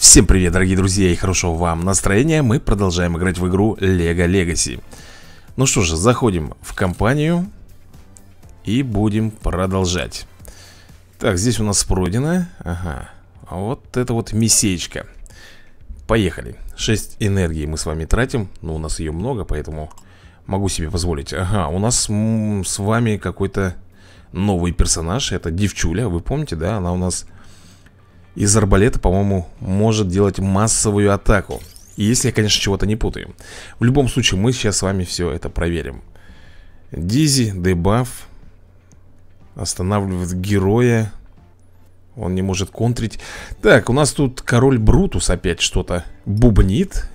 Всем привет, дорогие друзья, и хорошего вам настроения. Мы продолжаем играть в игру LEGO Legacy. Ну что же, заходим в компанию и будем продолжать. Так, здесь у нас пройдено. Ага, вот это вот месечко. Поехали. 6 энергии мы с вами тратим. Ну, у нас ее много, поэтому могу себе позволить. Ага, у нас с вами какой-то новый персонаж. Это девчуля, вы помните, да? Она у нас... из арбалета, по-моему, может делать массовую атаку. Если я, конечно, чего-то не путаю. В любом случае, мы сейчас с вами все это проверим. Дизи, дебаф. Останавливает героя. Он не может контрить. Так, у нас тут король Брутус опять что-то бубнит.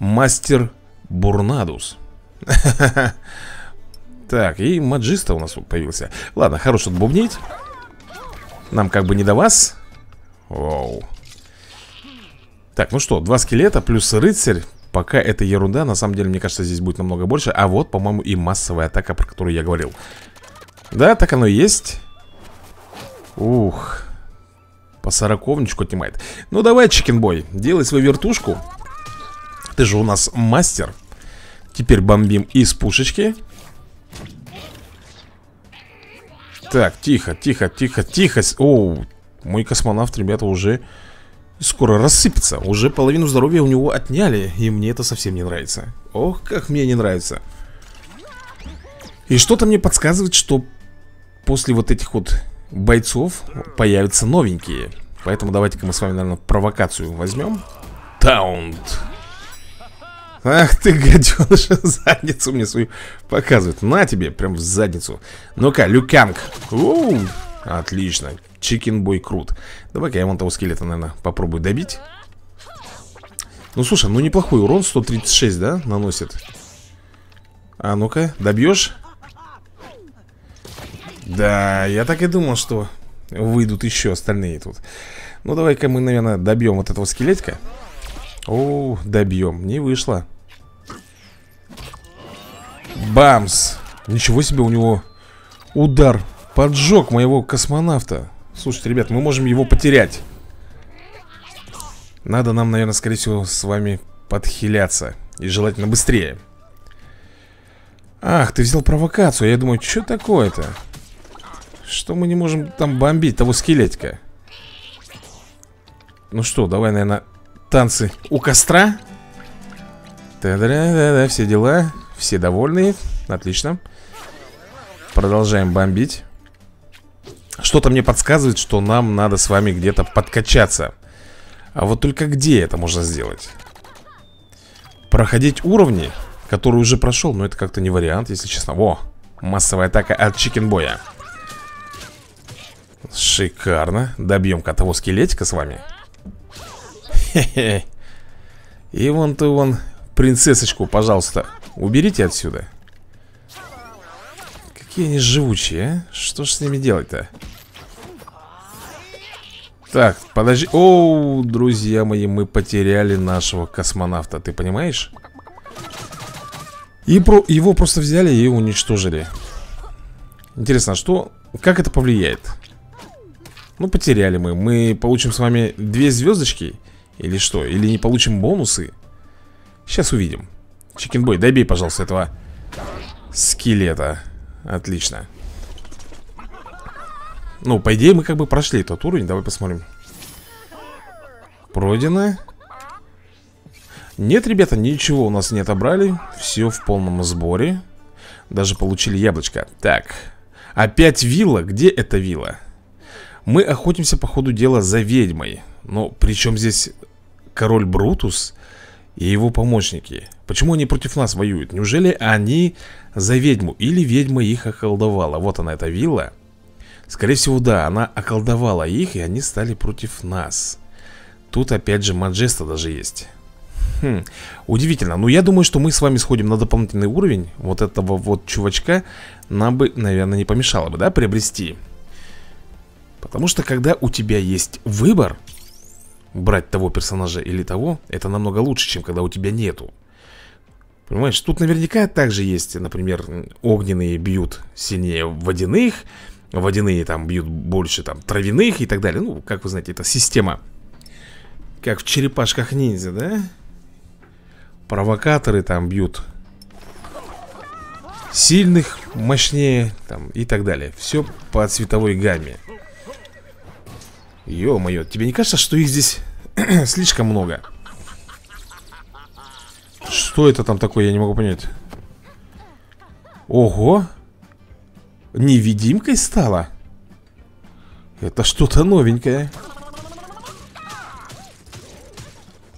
Мастер Борнадус. Так, и Маджеста у нас тут появился. Ладно, хорош тут бубнить. Нам как бы не до вас. Вау. Так, ну что, два скелета плюс рыцарь. Пока это ерунда, на самом деле, мне кажется, здесь будет намного больше. А вот, по-моему, и массовая атака, про которую я говорил. Да, так оно и есть. Ух. По сороковничку отнимает. Ну давай, Chicken Boy, делай свою вертушку. Ты же у нас мастер. Теперь бомбим из пушечки. Так, тихо, тихо, тихо, тихо. Оу. Мой космонавт, ребята, уже скоро рассыпется. Уже половину здоровья у него отняли. И мне это совсем не нравится. Ох, как мне не нравится. И что-то мне подсказывает, что после вот этих вот бойцов появятся новенькие. Поэтому давайте-ка мы с вами, наверное, провокацию возьмем. Таунт. Ах ты, гаденыша, задницу мне свою показывает. На тебе, прям в задницу. Ну-ка, Лю Кянг. Отлично. Chicken Boy крут. Давай-ка я вон того скелета, наверное, попробую добить. Ну, слушай, ну неплохой урон, 136, да, наносит. А ну-ка, добьешь? Да, я так и думал, что выйдут еще остальные тут. Ну, давай-ка мы, наверное, добьем вот этого скелетика. О, добьем, не вышло. Бамс. Ничего себе, у него удар поджег моего космонавта. Слушайте, ребят, мы можем его потерять. Надо нам, наверное, скорее всего, с вами подхиляться. И желательно быстрее. Ах, ты взял провокацию. Я думаю, что такое-то? Что мы не можем там бомбить того скелетика? Ну что, давай, наверное, танцы у костра. Да-да-да-да, все дела. Все довольны. Отлично. Продолжаем бомбить. Что-то мне подсказывает, что нам надо с вами где-то подкачаться. А вот только где это можно сделать? Проходить уровни, которые уже прошел, но это как-то не вариант, если честно. Во, массовая атака от Chicken Boy. Шикарно. Добьем-ка того скелетика с вами. Хе-хе. И вон-то вон принцессочку, пожалуйста, уберите отсюда. Какие они живучие, а? Что ж с ними делать-то? Так, подожди. Оу, друзья мои, мы потеряли нашего космонавта, ты понимаешь? И его просто взяли и уничтожили. Интересно, что... как это повлияет? Ну, потеряли мы. Мы получим с вами 2 звездочки? Или что? Или не получим бонусы? Сейчас увидим. Chicken Boy, добей, пожалуйста, этого скелета. Отлично. Ну, по идее, мы как бы прошли этот уровень. Давай посмотрим. Пройдено. Нет, ребята, ничего у нас не отобрали. Все в полном сборе. Даже получили яблочко. Так, опять вилла. Где эта вилла? Мы охотимся, по ходу дела, за ведьмой. Но при чем здесь король Брутус и его помощники? Почему они против нас воюют? Неужели они за ведьму? Или ведьма их околдовала? Вот она, эта вилла. Скорее всего, да, она околдовала их, и они стали против нас. Тут опять же Маджеста даже есть. Хм, удивительно. Но я думаю, что мы с вами сходим на дополнительный уровень. Вот этого вот чувачка нам бы, наверное, не помешало бы, да, приобрести. Потому что когда у тебя есть выбор брать того персонажа или того, это намного лучше, чем когда у тебя нету. Понимаешь, тут наверняка также есть, например, огненные бьют сильнее водяных, водяные там бьют больше там травяных и так далее. Ну, как вы знаете, это система Как в черепашках ниндзя, да? Провокаторы там бьют сильных, мощнее там, и так далее. Все по цветовой гамме. Ё-моё, тебе не кажется, что их здесь слишком много? Что это там такое, я не могу понять. Ого! Невидимкой стала? Это что-то новенькое.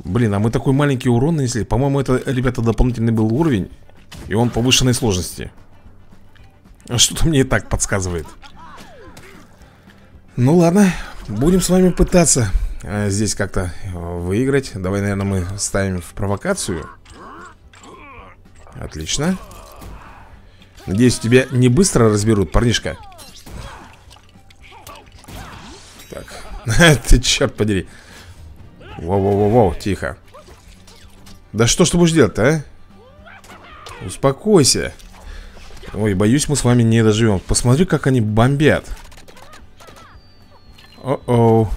Блин, а мы такой маленький урон нанесли. По-моему, это, ребята, дополнительный был уровень. И он повышенной сложности. Что-то мне и так подсказывает. Ну ладно, будем с вами пытаться здесь как-то выиграть. Давай, наверное, мы ставим в провокацию. Отлично. Надеюсь, тебя не быстро разберут, парнишка. Так, ты черт подери. Воу-воу-воу-воу, тихо. Да что ж ты будешь делать-то, а? Успокойся. Ой, боюсь, мы с вами не доживем. Посмотри, как они бомбят. О-оу.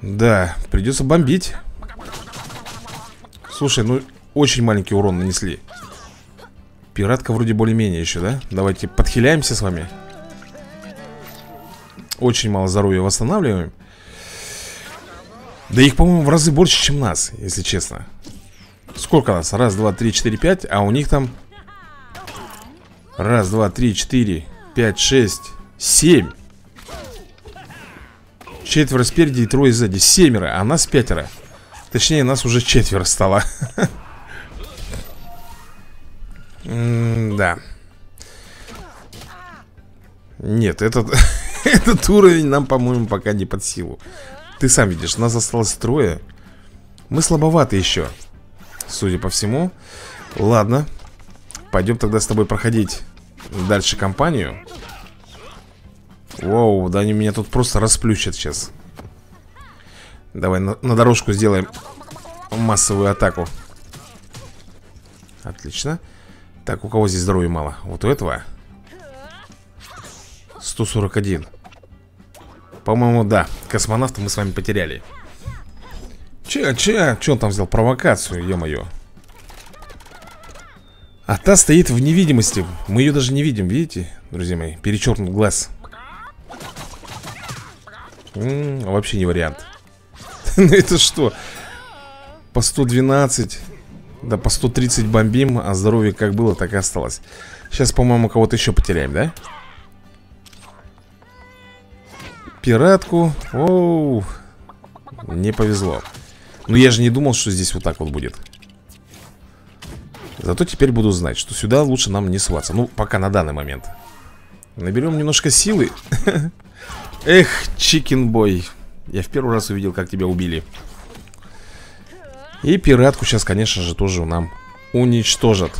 Да, придется бомбить. Слушай, ну очень маленький урон нанесли. Пиратка вроде более-менее еще, да? Давайте подхиляемся с вами. Очень мало здоровья восстанавливаем. Да их, по-моему, в разы больше, чем нас, если честно. Сколько нас? Раз, два, три, четыре, пять. А у них там... Раз, два, три, четыре, пять, шесть, семь. Четверо спереди и трое сзади. Семеро, а нас пятеро. Точнее, нас уже четверо стало. Да. Нет, этот уровень нам, по-моему, пока не под силу. Ты сам видишь, нас осталось трое. Мы слабоваты еще, судя по всему. Ладно, пойдем тогда с тобой проходить дальше кампанию. Воу, да они меня тут просто расплющат сейчас. Давай на дорожку сделаем массовую атаку. Отлично. Так, у кого здесь здоровья мало? Вот у этого 141. По-моему, да, космонавта мы с вами потеряли. Че он там взял? Провокацию, ё-моё. А та стоит в невидимости. Мы ее даже не видим, видите, друзья мои? Перечеркнут глаз. Вообще не вариант. Ну это что? По 112, да по 130 бомбим, а здоровье как было, так и осталось. Сейчас, по-моему, кого-то еще потеряем, да? Пиратку. Оу, не повезло. Но я же не думал, что здесь вот так вот будет. Зато теперь буду знать, что сюда лучше нам не сваться. Ну, пока на данный момент. Наберем немножко силы. Эх, Chicken Boy. Я в первый раз увидел, как тебя убили. И пиратку сейчас, конечно же, тоже нам уничтожат.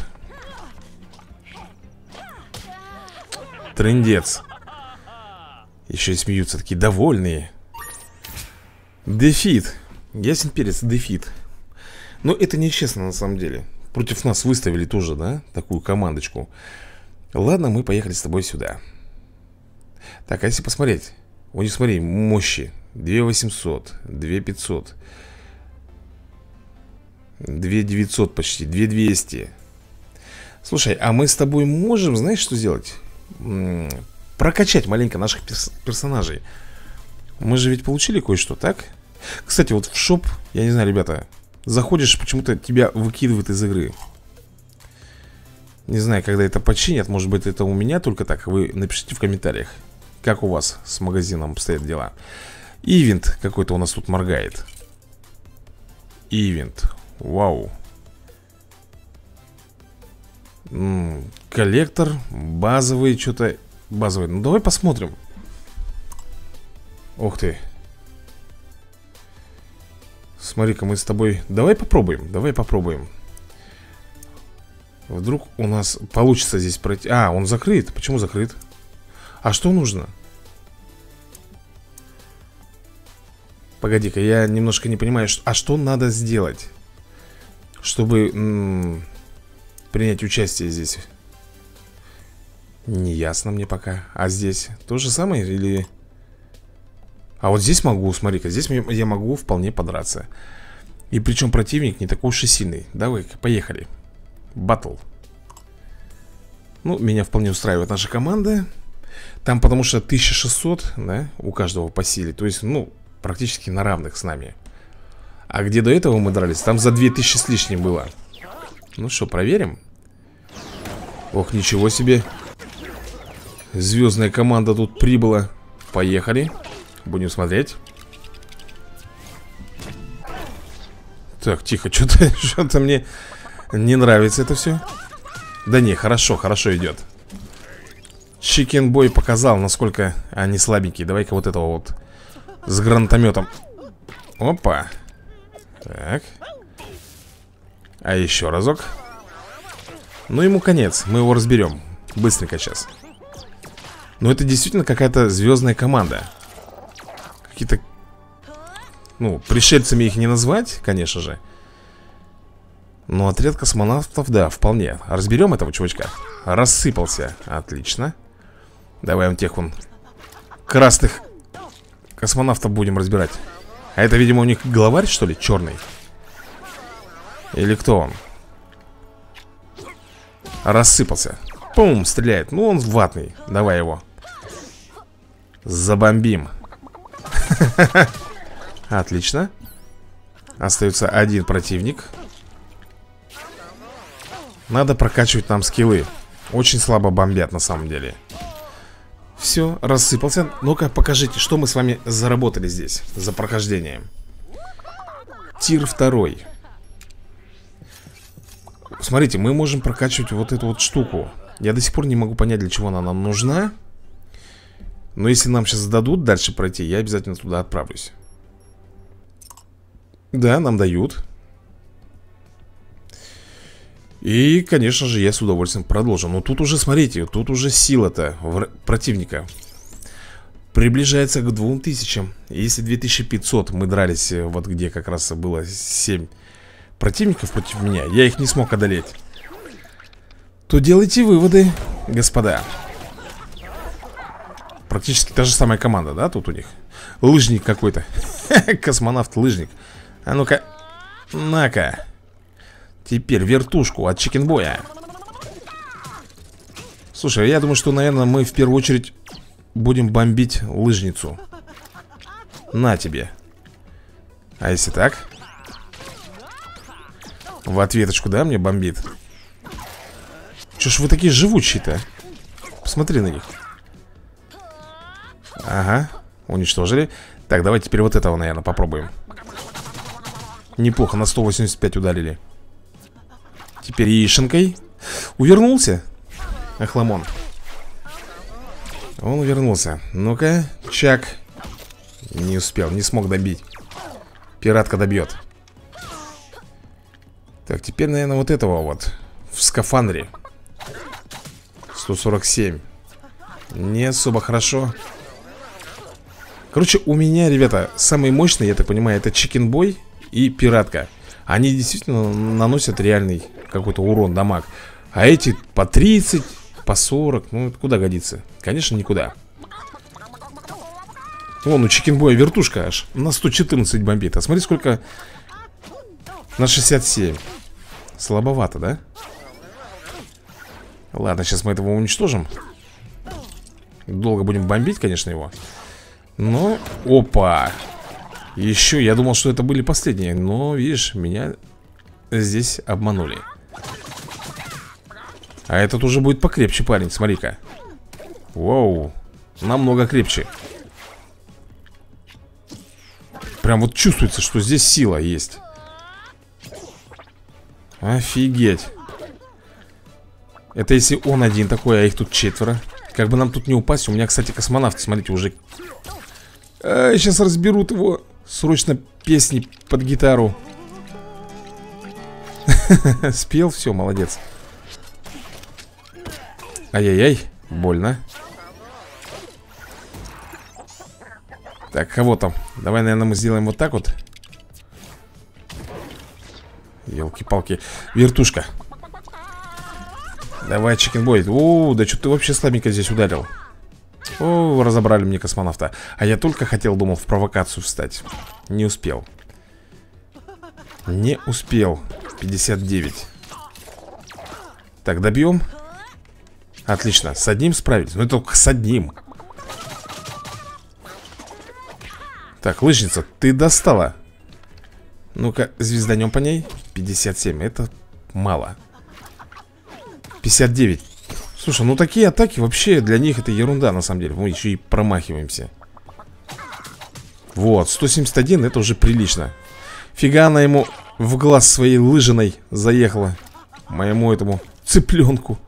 Трындец. Еще и смеются, такие довольные. Дефит. Ясен перец, дефит. Но это нечестно на самом деле. Против нас выставили тоже, да? Такую командочку. Ладно, мы поехали с тобой сюда. Так, а если посмотреть? О, не смотри, мощи. 2800, 2500, 2900 почти, 2200. Слушай, а мы с тобой можем, знаешь, что сделать? Прокачать маленько наших персонажей. Мы же ведь получили кое-что, так? Кстати, вот в шоп, я не знаю, ребята, заходишь, почему-то тебя выкидывают из игры. Не знаю, когда это починят, может быть, это у меня только так. Вы напишите в комментариях, как у вас с магазином обстоят дела. Ивент какой-то у нас тут моргает. Ивент. Вау. Коллектор, базовый, что-то базовый. Ну давай посмотрим. Ух ты. Смотри-ка, мы с тобой... Давай попробуем, давай попробуем. Вдруг у нас получится здесь пройти. А, он закрыт. Почему закрыт? А что нужно? Погоди-ка, я немножко не понимаю, а что надо сделать, чтобы принять участие здесь? Не ясно мне пока. А здесь то же самое или... А вот здесь могу, смотри-ка, здесь я могу вполне подраться. И причем противник не такой уж и сильный. Давай-ка, поехали. Баттл. Ну, меня вполне устраивает наша команда. Там потому что 1600, да, у каждого по силе. То есть, ну, практически на равных с нами. А где до этого мы дрались, там за 2000 с лишним было. Ну что, проверим? Ох, ничего себе. Звездная команда тут прибыла. Поехали. Будем смотреть. Так, тихо, что-то мне не нравится это все. Да не, хорошо, хорошо идет. Chicken Boy показал, насколько они слабенькие. Давай-ка вот этого вот с гранатометом. Опа. Так. А еще разок. Ну ему конец, мы его разберем быстренько сейчас. Но это действительно какая-то звездная команда. Какие-то... Ну, пришельцами их не назвать, конечно же. Но отряд космонавтов, да, вполне. Разберем этого чувачка. Рассыпался, отлично. Давай он тех вон красных космонавтов будем разбирать. А это, видимо, у них главарь, что ли, черный? Или кто он? Рассыпался. Пум, стреляет. Ну, он ватный. Давай его забомбим. Отлично. Остается один противник. Надо прокачивать нам скиллы. Очень слабо бомбят на самом деле. Все, рассыпался. Ну-ка, покажите, что мы с вами заработали здесь за прохождение. Тир 2. Смотрите, мы можем прокачивать вот эту вот штуку. Я до сих пор не могу понять, для чего она нам нужна. Но если нам сейчас дадут дальше пройти, я обязательно туда отправлюсь. Да, нам дают. И, конечно же, я с удовольствием продолжу. Но тут уже, смотрите, тут уже сила-то противника приближается к 2000. Если 2500 мы дрались, вот где как раз было 7 противников против меня, я их не смог одолеть, то делайте выводы, господа. Практически та же самая команда, да, тут у них? Лыжник какой-то. Космонавт-лыжник. А ну-ка, на-ка. Теперь вертушку от Chicken Boy. Слушай, я думаю, что, наверное, мы в первую очередь будем бомбить лыжницу. На тебе. А если так? В ответочку, да, мне бомбит? Чё ж вы такие живучие-то? Посмотри на них. Ага, уничтожили. Так, давайте теперь вот этого, наверное, попробуем. Неплохо, на 185 ударили. Теперь яишенкой. Увернулся? Охламон. Он увернулся. Ну-ка, чак. Не успел, не смог добить. Пиратка добьет. Так, теперь, наверное, вот этого вот. В скафандре. 147. Не особо хорошо. Короче, у меня, ребята, самые мощные, я так понимаю, это Chicken Boy и пиратка. Они действительно наносят реальный какой-то урон, дамаг. А эти по 30, по 40. Ну, это куда годится? Конечно, никуда. Вон у Chicken Boy вертушка аж на 114 бомбит. А смотри, сколько. На 67. Слабовато, да? Ладно, сейчас мы этого уничтожим. Долго будем бомбить, конечно, его. Но, опа. Еще, я думал, что это были последние. Но, видишь, меня здесь обманули. А этот уже будет покрепче, парень, смотри-ка. Вау. Намного крепче. Прям вот чувствуется, что здесь сила есть. Офигеть. Это если он один такой, а их тут четверо. Как бы нам тут не упасть. У меня, кстати, космонавты, смотрите, уже... сейчас разберут его. Срочно песни под гитару. Спел, все, молодец. Ай-яй-яй, больно. Так, кого там? Давай, наверное, мы сделаем вот так вот. Елки-палки. Вертушка. Давай, Chicken Boy. О, да что ты вообще слабенько здесь ударил. О, разобрали мне космонавта. А я только хотел, думал, в провокацию встать. Не успел. Не успел. 59. Так, добьем. Отлично, с одним справились. Ну, только с одним. Так, лыжница, ты достала. Ну-ка, звезданем по ней. 57, это мало. 59. Слушай, ну такие атаки вообще для них это ерунда на самом деле. Мы еще и промахиваемся. Вот, 171, это уже прилично. Фига она ему в глаз своей лыжиной заехала. Моему этому цыпленку.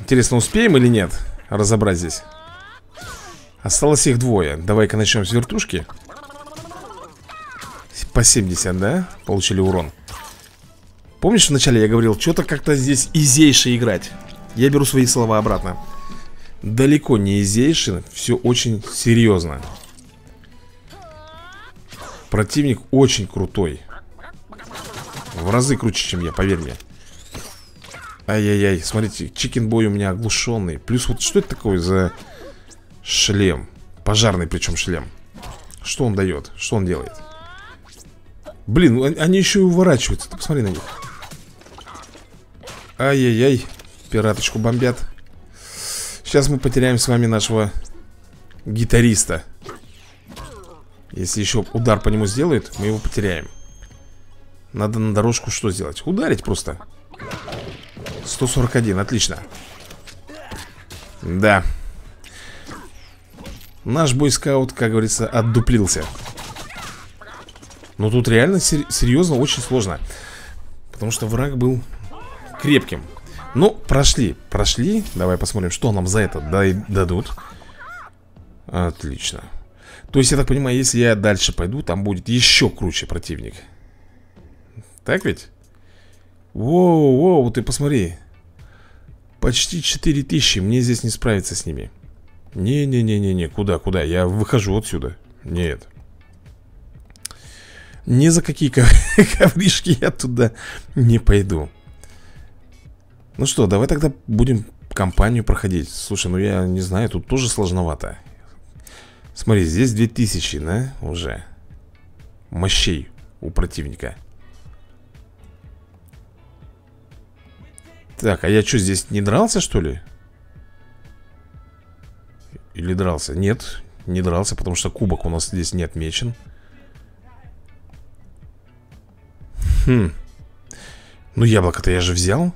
Интересно, успеем или нет разобрать здесь? Осталось их двое. Давай-ка начнем с вертушки. По 70, да? Получили урон. Помнишь, вначале я говорил, что-то как-то здесь изейше играть. Я беру свои слова обратно. Далеко не изейше. Все очень серьезно. Противник очень крутой. В разы круче, чем я, поверь мне. Ай-яй-яй, смотрите, Chicken Boy у меня оглушенный. Плюс вот что это такое за шлем? Пожарный причем шлем. Что он дает? Что он делает? Блин, они еще и уворачиваются. Ты посмотри на них. Ай-яй-яй, пираточку бомбят. Сейчас мы потеряем с вами нашего гитариста. Если еще удар по нему сделают, мы его потеряем. Надо на дорожку что сделать? Ударить просто. 141, отлично. Да. Наш бойскаут, как говорится, отдуплился. Но тут реально серьезно очень сложно. Потому что враг был крепким. Ну, прошли, прошли. Давай посмотрим, что нам за это дадут. Отлично. То есть, я так понимаю, если я дальше пойду, там будет еще круче противник. Так ведь? Воу-воу, ты посмотри. Почти 4000, мне здесь не справиться с ними. Не-не-не-не-не, куда-куда? Я выхожу отсюда. Нет. Ни за какие ковришки я туда не пойду. Ну что, давай тогда будем кампанию проходить. Слушай, ну я не знаю, тут тоже сложновато. Смотри, здесь 2000, да, уже мощей у противника. Так, а я что, здесь не дрался, что ли? Или дрался? Нет, не дрался, потому что кубок у нас здесь не отмечен. Хм. Ну яблоко-то я же взял.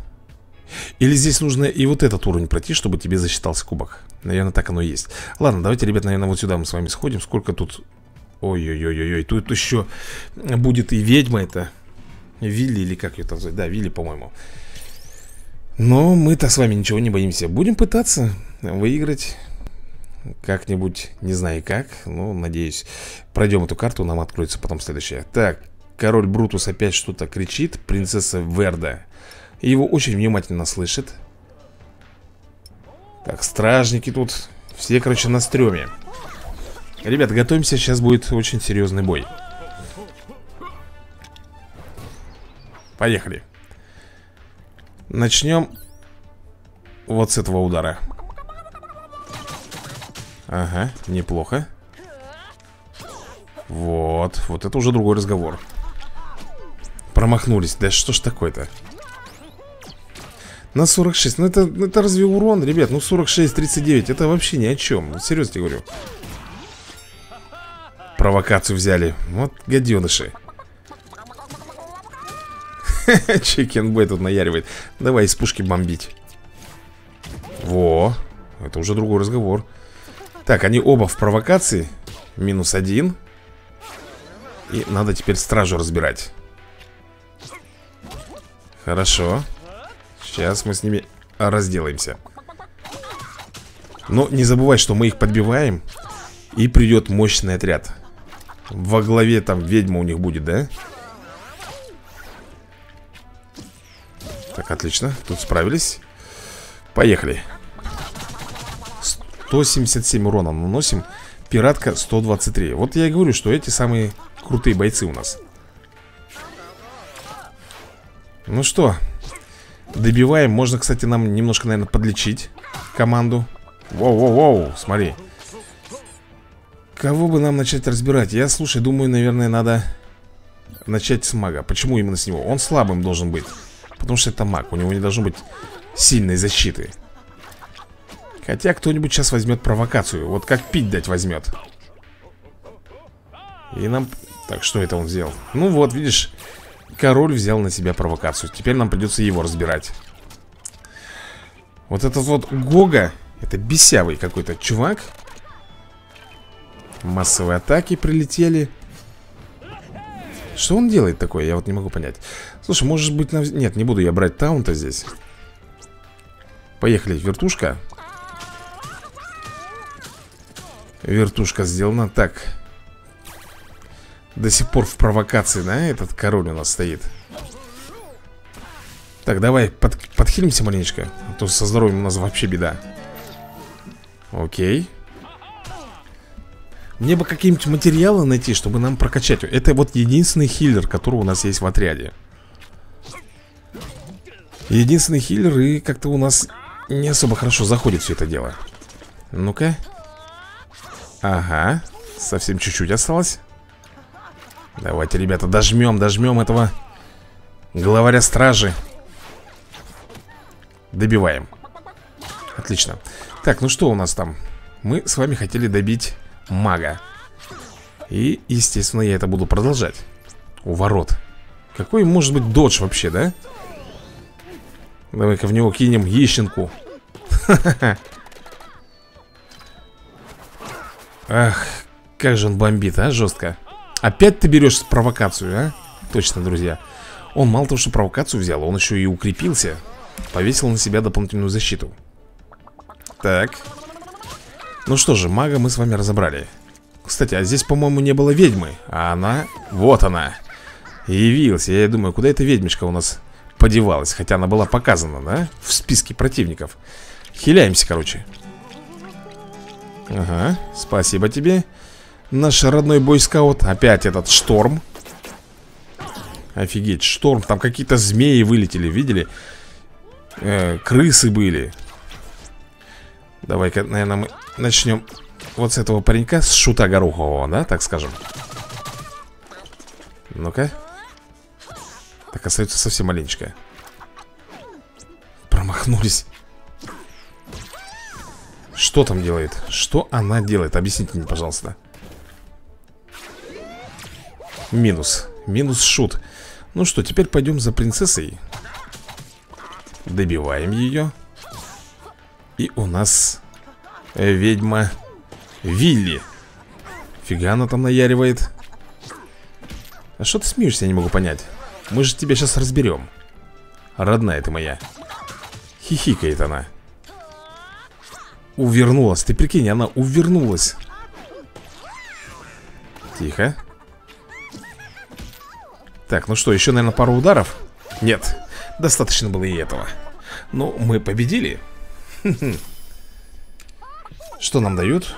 Или здесь нужно и вот этот уровень пройти, чтобы тебе засчитался кубок. Наверное, так оно и есть. Ладно, давайте, ребят, наверное, вот сюда мы с вами сходим. Сколько тут... Ой-ой-ой-ой-ой. Тут еще будет и ведьма это. Вилли или как ее там зовут? Да, Вилли, по-моему. Но мы-то с вами ничего не боимся. Будем пытаться выиграть как-нибудь, не знаю как. Но, надеюсь, пройдем эту карту, нам откроется потом следующая. Так, король Брутус опять что-то кричит. Принцесса Верда его очень внимательно слышит. Так, стражники тут все, короче, на стреме. Ребят, готовимся, сейчас будет очень серьезный бой. Поехали. Начнем вот с этого удара. Ага, неплохо. Вот, вот это уже другой разговор. Промахнулись, да что ж такое-то. На 46, ну это разве урон, ребят? Ну 46-39, это вообще ни о чем. Серьезно тебе говорю. Провокацию взяли. Вот гаденыши. Chicken Boy тут наяривает. Давай из пушки бомбить. Во, это уже другой разговор. Так, они оба в провокации. Минус один. И надо теперь стражу разбирать. Хорошо. Сейчас мы с ними разделаемся. Но не забывай, что мы их подбиваем. И придет мощный отряд. Во главе там ведьма у них будет, да? Так, отлично, тут справились. Поехали. 177 урона наносим. Пиратка 123. Вот я и говорю, что эти самые крутые бойцы у нас. Ну что, добиваем. Можно, кстати, нам немножко, наверное, подлечить. команду. Воу-воу-воу, смотри. Кого бы нам начать разбирать? Я, слушай, думаю, наверное, надо начать с мага. Почему именно с него? Он слабым должен быть, потому что это маг, у него не должно быть сильной защиты. Хотя кто-нибудь сейчас возьмет провокацию. Вот как пить дать возьмет. И нам... Так, что это он сделал? Ну вот, видишь, король взял на себя провокацию. Теперь нам придется его разбирать. Вот этот вот Гога, это бесявый какой-то чувак. Массовые атаки прилетели. Что он делает такое? Я вот не могу понять. Слушай, может быть... Нет, не буду я брать таунта здесь. Поехали, вертушка. Вертушка сделана. Так. До сих пор в провокации, да? Этот король у нас стоит. Так, давай подхилимся маленечко, а то со здоровьем у нас вообще беда. Окей. Мне бы какие-нибудь материалы найти, чтобы нам прокачать. Это вот единственный хиллер, который у нас есть в отряде. Единственный хиллер, и как-то у нас не особо хорошо заходит все это дело. Ну-ка. Ага, совсем чуть-чуть осталось. Давайте, ребята, дожмем, дожмем этого главаря стражи. Добиваем. Отлично. Так, ну что у нас там? Мы с вами хотели добить... мага. И, естественно, я это буду продолжать. У ворот. Какой может быть додж вообще, да? Давай-ка в него кинем ященку. Ах, как же он бомбит, а, жестко. Опять ты берешь провокацию, а? Точно, друзья. Он мало того, что провокацию взял, он еще и укрепился. Повесил на себя дополнительную защиту. Так. Ну что же, мага мы с вами разобрали. Кстати, а здесь, по-моему, не было ведьмы. А она... Вот она. Явилась. Я думаю, куда эта ведьмичка у нас подевалась? Хотя она была показана, да? В списке противников. Хиляемся, короче. Ага. Спасибо тебе, наш родной бойскаут. Опять этот шторм. Офигеть, шторм. Там какие-то змеи вылетели, видели? Крысы были. Давай-ка, наверное, мы начнем вот с этого паренька, с шута горохового, да, так скажем. Ну-ка. Так, остается совсем маленечко. Промахнулись. Что там делает? Что она делает? Объясните мне, пожалуйста. Минус. Минус шут. Ну что, теперь пойдем за принцессой. Добиваем ее. И у нас ведьма Вилли. Фига она там наяривает. А что ты смеешься, я не могу понять. Мы же тебя сейчас разберем. Родная ты моя. Хихикает она. Увернулась, ты прикинь, она увернулась. Тихо. Так, ну что, еще, наверное, пару ударов. Нет, достаточно было и этого. Но мы победили. Что нам дают?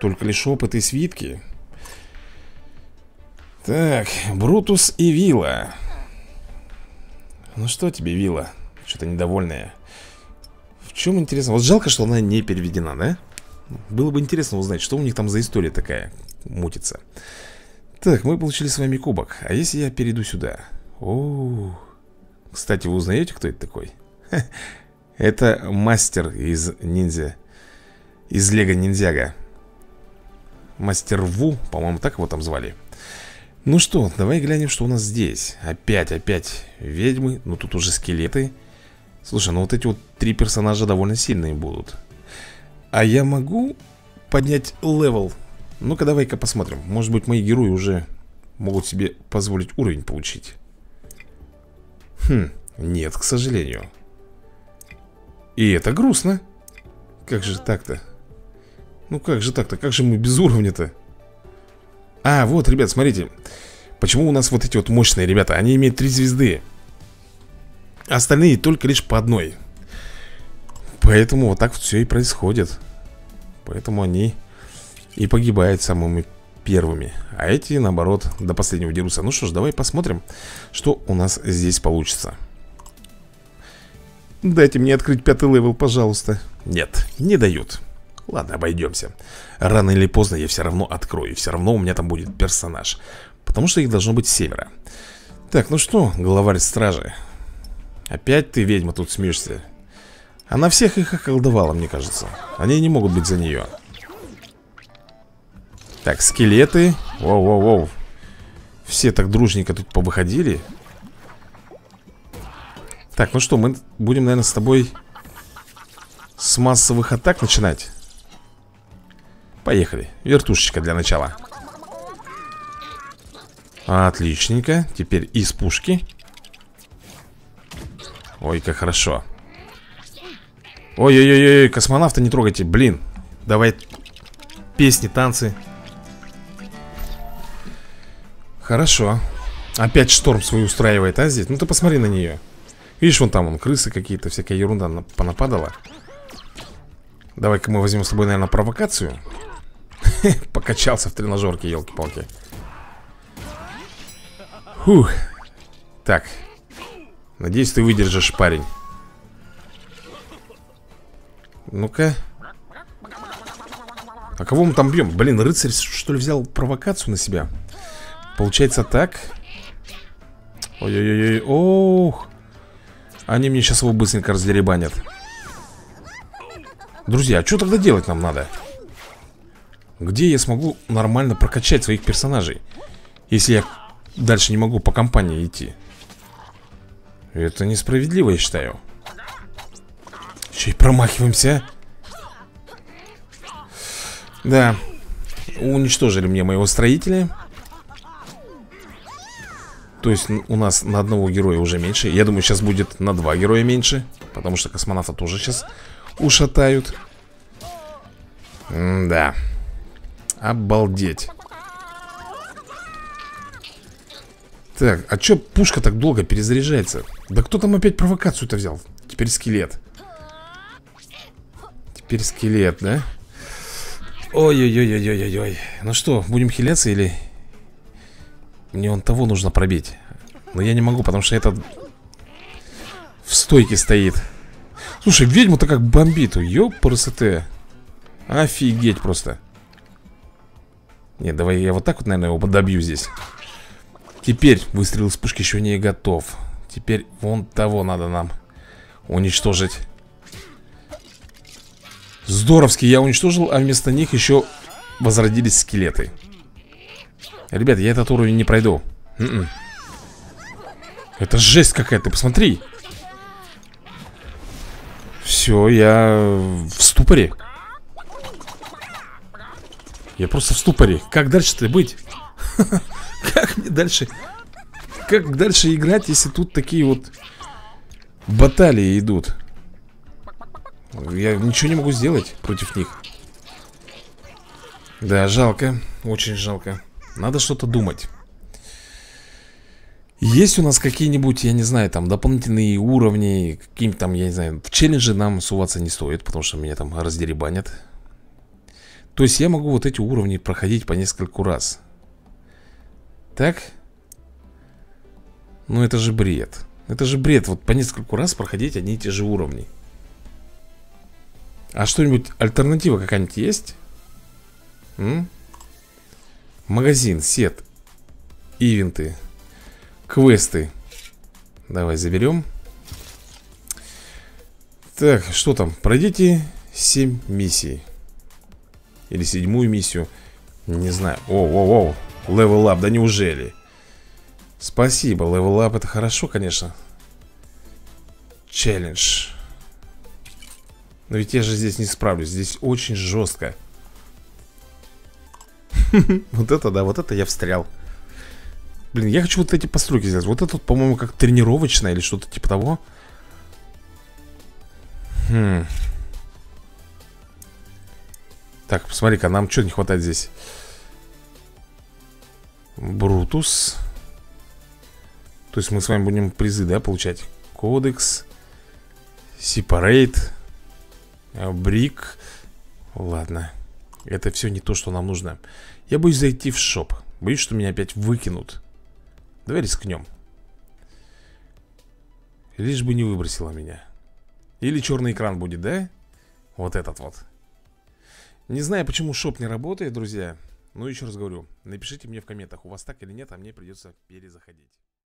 Только лишь опыт и свитки. Так, Брутус и Вилла. Ну что тебе, Вилла? Что-то недовольная. В чем интересно? Вот жалко, что она не переведена, да? Было бы интересно узнать, что у них там за история такая мутится. Так, мы получили с вами кубок. А если я перейду сюда? О-о-о. Кстати, вы узнаете, кто это такой? Это мастер из ниндзя. Из Лего Ниндзяга. Мастер Ву, по-моему, так его там звали. Ну что, давай глянем, что у нас здесь. Опять ведьмы. Ну тут уже скелеты. Слушай, ну вот эти вот три персонажа довольно сильные будут. А я могу поднять левел? Ну-ка, давай-ка посмотрим. Может быть, мои герои уже могут себе позволить уровень получить. Хм, нет, к сожалению. И это грустно. Как же так-то? Ну как же так-то? Как же мы без уровня-то? А, вот, ребят, смотрите. Почему у нас вот эти вот мощные ребята? Они имеют 3 звезды. Остальные только лишь по 1. Поэтому вот так все и происходит. Поэтому они и погибают самыми первыми. А эти, наоборот, до последнего дерутся. Ну что ж, давай посмотрим, что у нас здесь получится. Дайте мне открыть 5-й левел, пожалуйста. Нет, не дают. Ладно, обойдемся. Рано или поздно я все равно открою. Все равно у меня там будет персонаж. Потому что их должно быть с севера. Так, ну что, главарь стражи? Опять ты, ведьма, тут смеешься? Она всех их околдовала, мне кажется. Они не могут быть за нее. Так, скелеты. Воу-воу-воу. Все так дружненько тут повыходили. Так, ну что, мы будем, наверное, с тобой с массовых атак начинать. Поехали. Вертушечка для начала. Отличненько. Теперь из пушки. Ой, как хорошо. Ой-ой-ой, космонавта не трогайте, блин. Давай песни, танцы. Хорошо. Опять шторм свой устраивает, а, здесь? Ну ты посмотри на нее. Видишь, вон там, вон, крысы какие-то, всякая ерунда понападала. Давай-ка мы возьмем с тобой, наверное, провокацию. Покачался в тренажерке, елки-палки. Фух. Так. Надеюсь, ты выдержишь, парень. Ну-ка. А кого мы там бьем? Блин, рыцарь, что ли, взял провокацию на себя? Получается так. Ой-ой-ой, ох. Они мне сейчас его быстренько раздеребанят. Друзья, а что тогда делать нам надо? Где я смогу нормально прокачать своих персонажей? Если я дальше не могу по компании идти. Это несправедливо, я считаю. Еще и промахиваемся. Да. Уничтожили мне моего строителя. То есть у нас на одного героя уже меньше. Я думаю, сейчас будет на 2 героя меньше. Потому что космонавта тоже сейчас ушатают. Да. Обалдеть. Так, а чё пушка так долго перезаряжается? Да кто там опять провокацию-то взял? Теперь скелет. Теперь скелет, да? Ой-ой-ой-ой-ой-ой. Ну что, будем хиляться или... Мне он того нужно пробить. Но я не могу, потому что этот в стойке стоит. Слушай, ведьму-то как бомбит. Ёпарасоте. Офигеть просто. Нет, давай я вот так вот, наверное, его подобью здесь. Теперь выстрел из пушки еще не готов. Теперь вон того надо нам уничтожить. Здоровски я уничтожил, а вместо них еще возродились скелеты. Ребята, я этот уровень не пройду. Это жесть какая-то, посмотри. Все, я в ступоре. Я просто в ступоре. Как дальше-то быть? Как мне дальше? Как дальше играть, если тут такие вот баталии идут? Я ничего не могу сделать против них. Да, жалко. Очень жалко. Надо что-то думать. Есть у нас какие-нибудь, я не знаю, там дополнительные уровни, какие-нибудь там, я не знаю. В челленджи нам суваться не стоит, потому что меня там раздеребанят. То есть я могу вот эти уровни проходить по нескольку раз. Так? Ну это же бред. Это же бред, вот по нескольку раз проходить одни и те же уровни. А что-нибудь, альтернатива какая-нибудь есть? Магазин, сет, ивенты, квесты. Давай заберем. Так, что там? Пройдите 7 миссий. Или 7-ю миссию. Не знаю. Оу-оу-оу. Левелап, да неужели? Спасибо, левелап, это хорошо, конечно. Челлендж. Но ведь я же здесь не справлюсь. Здесь очень жестко. Вот это да, вот это я встрял. Блин, я хочу вот эти постройки сделать. Вот это, по-моему, как тренировочная или что-то типа того. Так, посмотри-ка, нам что не хватает здесь? Брутус. То есть мы с вами будем призы, да, получать? Кодекс. Сепарейт. Брик. Ладно. Это все не то, что нам нужно. Я боюсь зайти в шоп. Боюсь, что меня опять выкинут. Давай рискнем. Лишь бы не выбросило меня. Или черный экран будет, да? Вот этот вот. Не знаю, почему шоп не работает, друзья. Ну, еще раз говорю, напишите мне в комментах, у вас так или нет, а мне придется перезаходить.